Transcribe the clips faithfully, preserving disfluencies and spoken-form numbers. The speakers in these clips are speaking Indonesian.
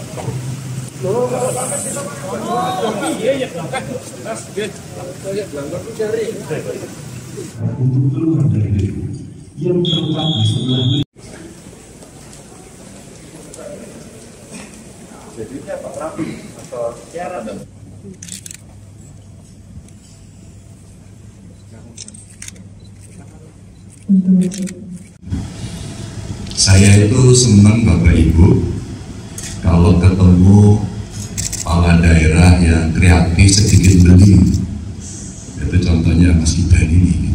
yang terletak di sebelah. Jadi ini apa, rapi atau tiara dong? Saya itu senang Bapak Ibu kalau ketemu kepala daerah yang kreatif sedikit beli, itu contohnya Mas Gibran ini.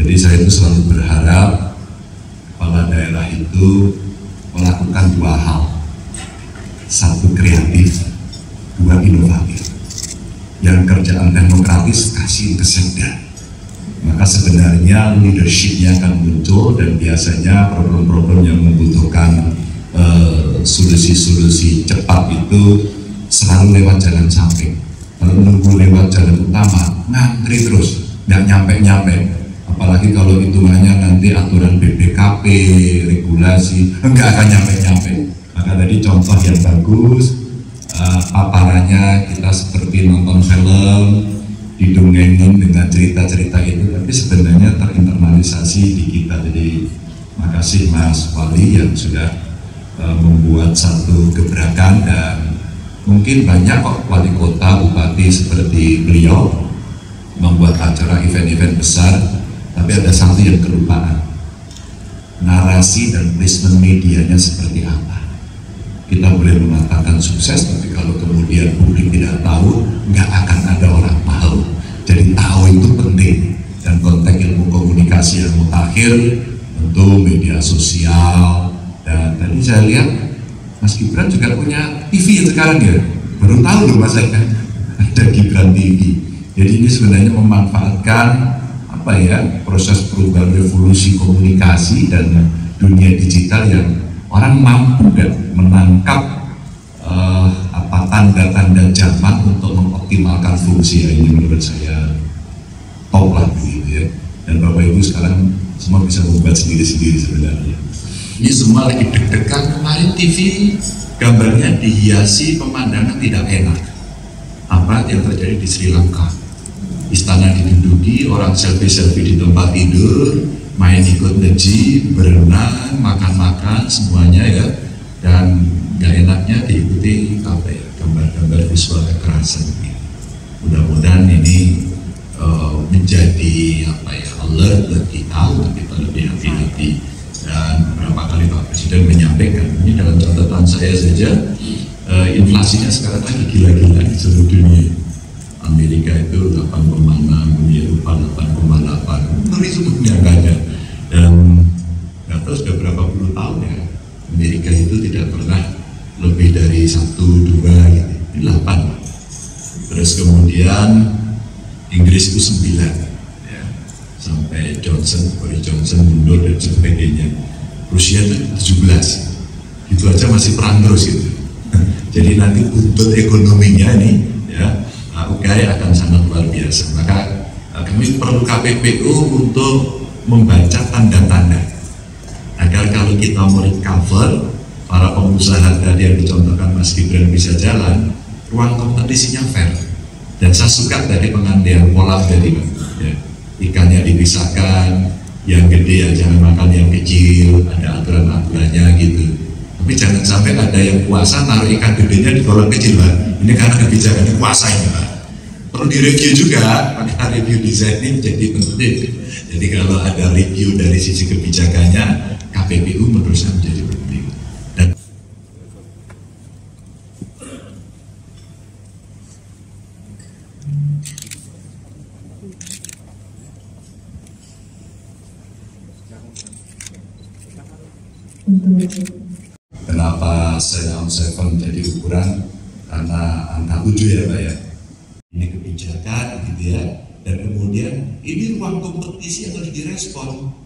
Jadi saya itu selalu berharap kepala daerah itu melakukan dua hal, satu kreatif, dua inovatif. Yang kerjaan demokratis kasih ke sekda, maka sebenarnya leadershipnya akan muncul dan biasanya problem-problem yang membutuhkan solusi-solusi uh, cepat itu selalu lewat jalan samping. Kalau menunggu lewat jalan utama, ngantri terus, nggak nyampe-nyampe. Apalagi kalau hitungannya nanti aturan B P K P, regulasi, enggak akan nyampe-nyampe. Maka tadi contoh yang bagus, uh, paparannya kita seperti nonton film, didongengin dengan cerita-cerita itu, tapi sebenarnya terinternalisasi di kita. Jadi makasih Mas Wali yang sudah uh, membuat satu gebrakan, dan mungkin banyak kok wali kota, bupati seperti beliau membuat acara event-event besar, tapi ada satu yang kelupaan, narasi dan placement medianya seperti apa. Kita boleh mengatakan sukses, tapi kalau kemudian publik tidak tahu, nggak akan ada orang tahu. Jadi tahu itu penting, dan konteks ilmu komunikasi yang mutakhir tentu media sosial. Dan tadi saya lihat Mas Gibran juga punya T V sekarang ya, baru tahu loh Mas, saya ada Gibran T V. Jadi ini sebenarnya memanfaatkan apa ya, proses perubahan revolusi komunikasi dan dunia digital yang orang mampu dan menangkap uh, apa tanda-tanda zaman untuk mengoptimalkan fungsi. Ya, ini menurut saya top lah begitu ya. Dan Bapak Ibu sekarang semua bisa membuat sendiri-sendiri sebenarnya. Ini semua lagi deg-degan, kemarin T V gambarnya dihiasi pemandangan tidak enak. Apa yang terjadi di Sri Lanka? Istana diduduki, orang selfie-selfie di tempat tidur, main ikut nge-gym, berenang, makan-makan, semuanya ya. Dan gak enaknya diikuti gambar-gambar visual kekerasan. Mudah-mudahan ini uh, menjadi apa ya, alert buat kita untuk kita lebih hati-hati. Dan berapa kali Pak Presiden menyampaikan, ini dalam catatan saya saja, uh, inflasinya sekarang lagi gila-gila di seluruh dunia. Amerika itu delapan koma enam, Eropa delapan koma delapan, ngeri semuanya angkanya. Dan ya, terus beberapa puluh tahun ya, Amerika itu tidak pernah lebih dari satu, dua, gitu. Ini delapan. Terus kemudian Inggris itu sembilan. Sampai Johnson, Boris Johnson mundur dan sebagainya. Rusia tujuh belas, itu aja masih perang terus gitu. Jadi nanti untuk ekonominya nih ya, U K I akan sangat luar biasa. Maka kami perlu K P P U untuk membaca tanda-tanda agar kalau kita mau recover, para pengusaha tadi yang dicontohkan Mas Gibran bisa jalan, ruang kompetisinya fair. Dan saya suka dari pengandian pola dari ya, ikannya dipisahkan, yang gede ya jangan makan yang kecil, ada aturan-aturannya gitu. Tapi jangan sampai ada yang puasa naruh ikan gedenya di kolam kecil, Pak. Ini karena kebijakan puasa ini, Pak. Perlu direview juga, maka review desain ini menjadi penting. Jadi kalau ada review dari sisi kebijakannya, K P P U menurut saya menjadi penting. Dan kenapa saya on tujuh menjadi ukuran? Karena angka tujuh ya Pak ya. Ini kebijakan gitu ya. Dan kemudian ini ruang kompetisi yang harus direspon.